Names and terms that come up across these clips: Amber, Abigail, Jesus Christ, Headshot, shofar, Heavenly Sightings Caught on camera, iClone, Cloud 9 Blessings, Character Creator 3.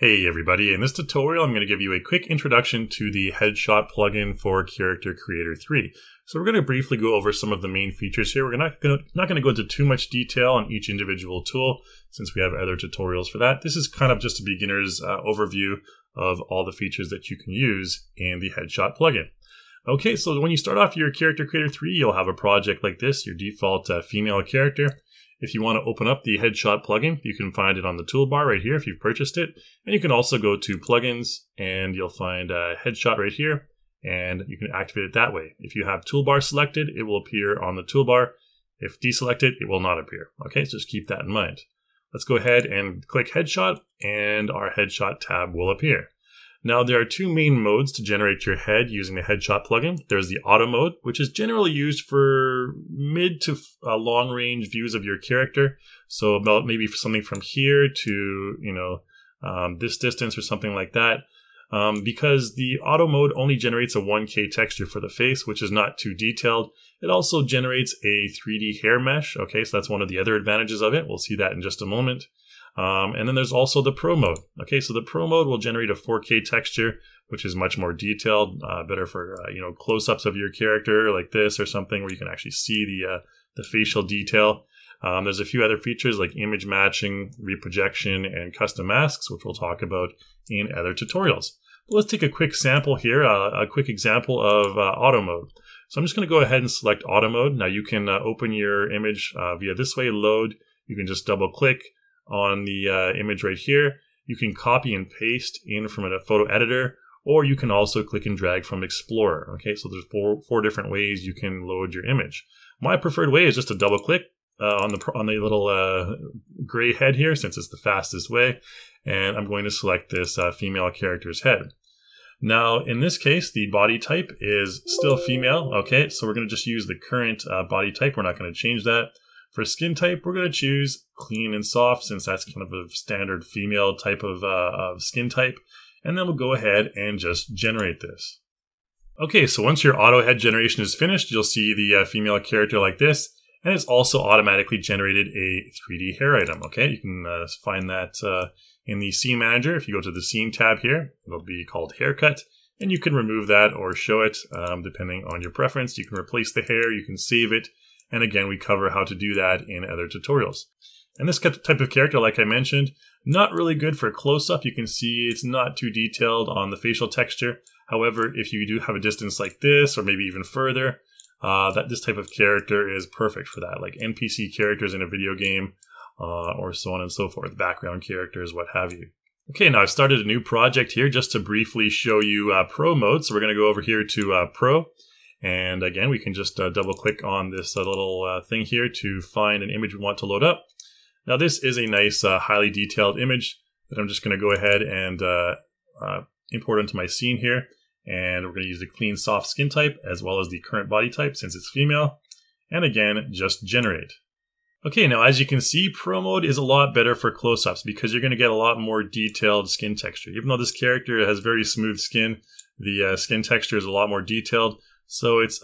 Hey everybody, in this tutorial I'm going to give you a quick introduction to the Headshot plugin for Character Creator 3. So we're going to briefly go over some of the main features here. We're not going to go into too much detail on each individual tool since we have other tutorials for that. This is kind of just a beginner's overview of all the features that you can use in the Headshot plugin. Okay, so when you start off your Character Creator 3, you'll have a project like this, your default female character. If you want to open up the Headshot plugin, you can find it on the toolbar right here if you've purchased it. And you can also go to plugins and you'll find Headshot right here and you can activate it that way. If you have toolbar selected, it will appear on the toolbar. If deselected, it will not appear. Okay, so just keep that in mind. Let's go ahead and click Headshot and our Headshot tab will appear. Now there are two main modes to generate your head using the Headshot plugin. There's the auto mode, which is generally used for mid to long range views of your character. So about maybe for something from here to, you know, this distance or something like that. Because the auto mode only generates a 1K texture for the face, which is not too detailed. It also generates a 3D hair mesh. Okay, so that's one of the other advantages of it. We'll see that in just a moment. And then there's also the Pro mode. Okay, so the Pro mode will generate a 4K texture, which is much more detailed, better for you know, close-ups of your character like this or something where you can actually see the facial detail. There's a few other features like image matching, reprojection, and custom masks, which we'll talk about in other tutorials. But let's take a quick sample here, a quick example of auto mode. So I'm just going to go ahead and select auto mode. Now you can open your image via this way, load. You can just double-click on the image right here. You can copy and paste in from a photo editor, or you can also click and drag from Explorer. Okay, so there's four different ways you can load your image. My preferred way is just to double click on the little gray head here, since it's the fastest way, and I'm going to select this female character's head. Now, in this case, the body type is still female. Okay, so we're going to just use the current body type. We're not going to change that. For skin type, we're going to choose clean and soft, since that's kind of a standard female type of skin type. And then we'll go ahead and just generate this. Okay, so once your auto head generation is finished, you'll see the female character like this. And it's also automatically generated a 3D hair item. Okay, you can find that in the Scene Manager. If you go to the Scene tab here, it'll be called Haircut. And you can remove that or show it depending on your preference. You can replace the hair, you can save it. And again, we cover how to do that in other tutorials. And this type of character, like I mentioned, not really good for close-up. You can see it's not too detailed on the facial texture. However, if you do have a distance like this, or maybe even further, this type of character is perfect for that, like NPC characters in a video game, or so on and so forth, background characters, what have you. Okay, now I've started a new project here just to briefly show you Pro mode. So we're going to go over here to Pro. And again, we can just double click on this little thing here to find an image we want to load up. Now this is a nice, highly detailed image that I'm just going to go ahead and import into my scene here. And we're going to use the clean soft skin type as well as the current body type since it's female. And again, just generate. Okay, now as you can see, Pro mode is a lot better for close-ups because you're going to get a lot more detailed skin texture. Even though this character has very smooth skin, the skin texture is a lot more detailed. So it's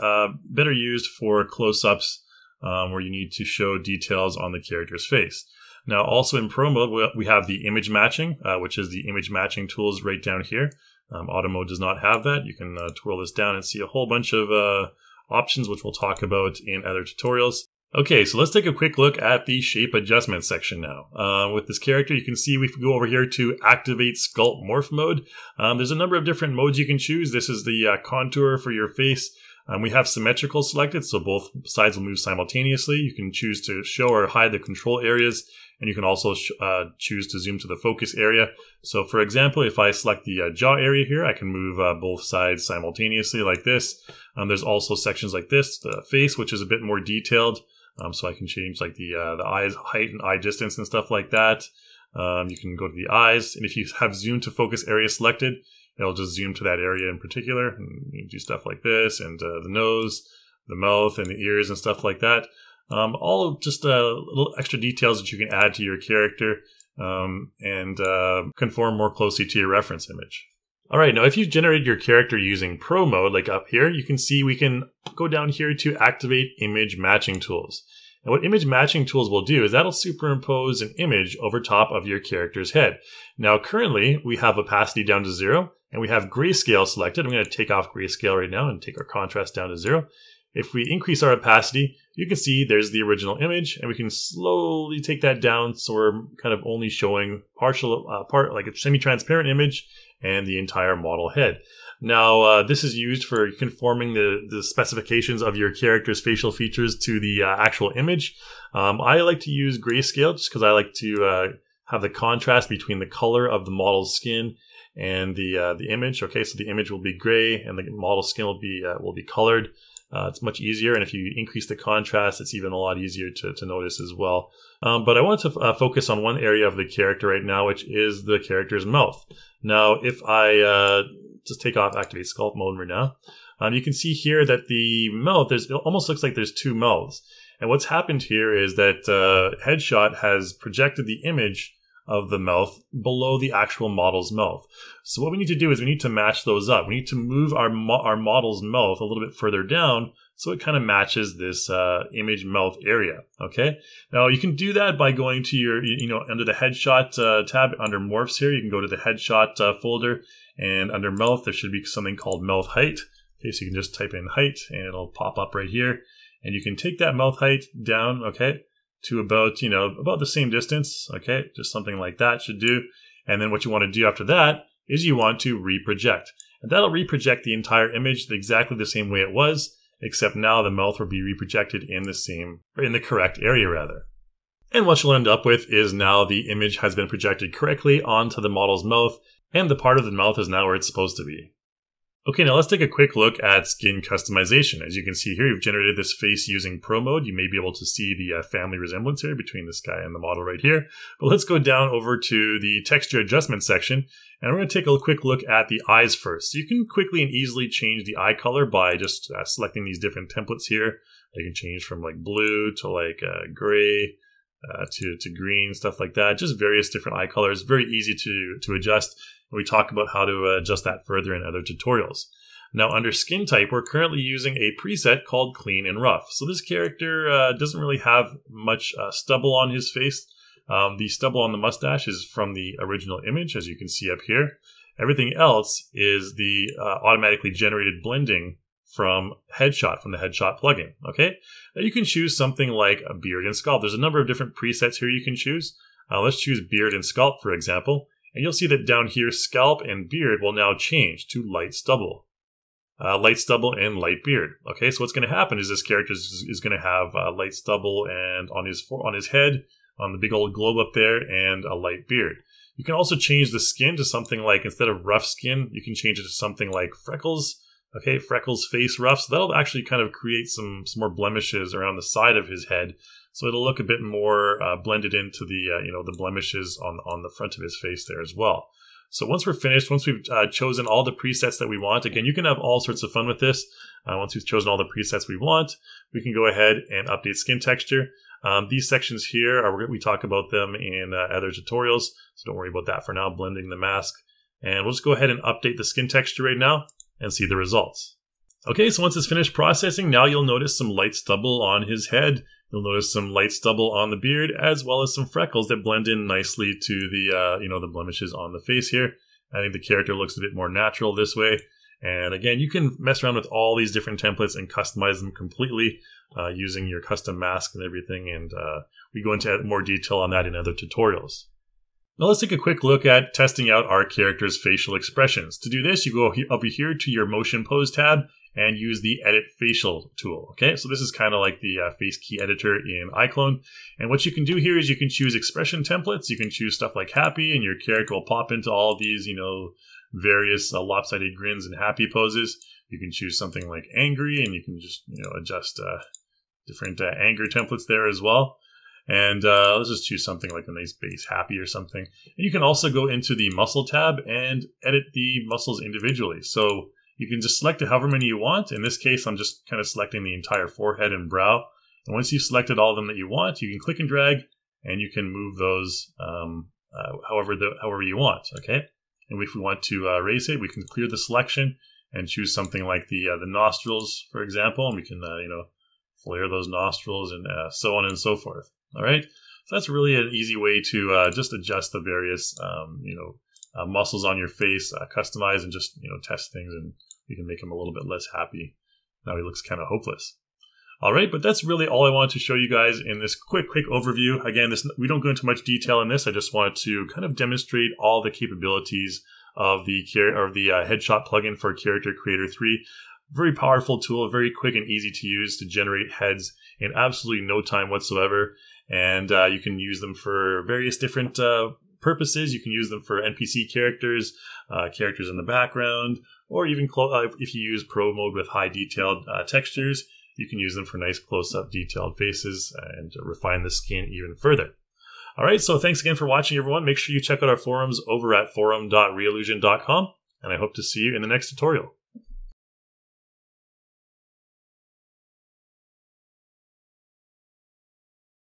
better used for close-ups where you need to show details on the character's face. Now also in Pro mode, we have the image matching, which is the image matching tools right down here. Auto mode does not have that. You can twirl this down and see a whole bunch of options, which we'll talk about in other tutorials. Okay, so let's take a quick look at the shape adjustment section now. With this character, you can see we go over here to activate sculpt morph mode. There's a number of different modes you can choose. This is the contour for your face. We have symmetrical selected, so both sides will move simultaneously. You can choose to show or hide the control areas, and you can also choose to zoom to the focus area. So for example, if I select the jaw area here, I can move both sides simultaneously like this. There's also sections like this, the face, which is a bit more detailed. So I can change like the eyes height and eye distance and stuff like that. You can go to the eyes, and if you have zoom to focus area selected, it'll just zoom to that area in particular. And you can do stuff like this, and the nose, the mouth, and the ears and stuff like that. All just little extra details that you can add to your character and conform more closely to your reference image. All right, now if you've generated your character using Pro mode, like up here, you can see we can go down here to activate image matching tools. And what image matching tools will do is that'll superimpose an image over top of your character's head. Now currently we have opacity down to 0 and we have grayscale selected. I'm going to take off grayscale right now and take our contrast down to 0. If we increase our opacity, you can see there's the original image, and we can slowly take that down so we're kind of only showing partial like a semi-transparent image and the entire model head. Now this is used for conforming the specifications of your character's facial features to the actual image. I like to use grayscale just because I like to have the contrast between the color of the model's skin and the image. Okay, so the image will be gray and the model's skin will be colored. It's much easier, and if you increase the contrast, it's even a lot easier to notice as well. But I want to focus on one area of the character right now, which is the character's mouth. Now, if I just take off Activate Sculpt Mode right now, you can see here that the mouth, it almost looks like there's two mouths. And what's happened here is that Headshot has projected the image of the mouth below the actual model's mouth. So what we need to do is we need to match those up. We need to move our model's mouth a little bit further down so it kind of matches this image mouth area, okay? Now you can do that by going to your, under the Headshot tab, under Morphs here, you can go to the Headshot folder, and under Mouth, there should be something called Mouth Height. Okay, so you can just type in height and it'll pop up right here. And you can take that mouth height down, okay? To about, about the same distance, okay? Just something like that should do. And then what you want to do after that is you want to reproject. And that'll reproject the entire image exactly the same way it was, except now the mouth will be reprojected in the same, or in the correct area rather. And what you'll end up with is now the image has been projected correctly onto the model's mouth, and the part of the mouth is now where it's supposed to be. Okay, now let's take a quick look at skin customization. As you can see here, you've generated this face using Pro Mode. You may be able to see the family resemblance here between this guy and the model right here. But let's go down over to the texture adjustment section, and we're going to take a quick look at the eyes first. So you can quickly and easily change the eye color by just selecting these different templates here. You can change from like blue to like gray to green, stuff like that. Just various different eye colors, very easy to adjust. We talk about how to adjust that further in other tutorials. Now under skin type, we're currently using a preset called Clean and Rough. So this character doesn't really have much stubble on his face. The stubble on the mustache is from the original image, as you can see up here. Everything else is the automatically generated blending from Headshot, from the Headshot plugin, okay? Now you can choose something like a beard and scalp. There's a number of different presets here you can choose. Let's choose beard and scalp, for example. And you'll see that down here, scalp and beard will now change to light stubble and light beard. Okay, so what's going to happen is this character is going to have light stubble and on his head, on the big old globe up there, and a light beard. You can also change the skin to something like, instead of rough skin, you can change it to something like freckles. Okay, freckles, face rough. So that'll actually kind of create some more blemishes around the side of his head. So it'll look a bit more blended into the the blemishes on the front of his face there as well. So once we're finished, once we've chosen all the presets that we want, again, you can have all sorts of fun with this. Once we've chosen all the presets we want, we can go ahead and update skin texture. These sections here, we talk about them in other tutorials, so don't worry about that for now, blending the mask. And we'll just go ahead and update the skin texture right now and see the results. Okay, so once it's finished processing, now you'll notice some light stubble on his head. You'll notice some light stubble on the beard, as well as some freckles that blend in nicely to the, the blemishes on the face here. I think the character looks a bit more natural this way. And again, you can mess around with all these different templates and customize them completely using your custom mask and everything. And we go into more detail on that in other tutorials. Now let's take a quick look at testing out our character's facial expressions. To do this, you go over here to your Motion Pose tab and use the Edit Facial tool, okay? So this is kind of like the face key editor in iClone. And what you can do here is you can choose expression templates. You can choose stuff like happy, and your character will pop into all these, various lopsided grins and happy poses. You can choose something like angry, and you can just, adjust different anger templates there as well. And let's just choose something like a nice base happy or something. And you can also go into the muscle tab and edit the muscles individually. So you can just select however many you want. In this case, I'm just kind of selecting the entire forehead and brow. And once you've selected all of them that you want, you can click and drag, and you can move those however you want, okay? And if we want to erase it, we can clear the selection and choose something like the nostrils, for example, and we can flare those nostrils, and so on and so forth. All right, so that's really an easy way to just adjust the various muscles on your face, customize and just test things, and you can make him a little bit less happy. Now he looks kind of hopeless. All right, but that's really all I wanted to show you guys in this quick overview. Again, we don't go into much detail in this. I just wanted to kind of demonstrate all the capabilities of the Headshot plugin for Character Creator 3. Very powerful tool, very quick and easy to use to generate heads in absolutely no time whatsoever. And you can use them for various different purposes. You can use them for NPC characters, characters in the background, or even if you use Pro mode with high detailed textures, you can use them for nice close-up detailed faces and refine the skin even further. All right, so thanks again for watching, everyone. Make sure you check out our forums over at forum.reallusion.com, and I hope to see you in the next tutorial.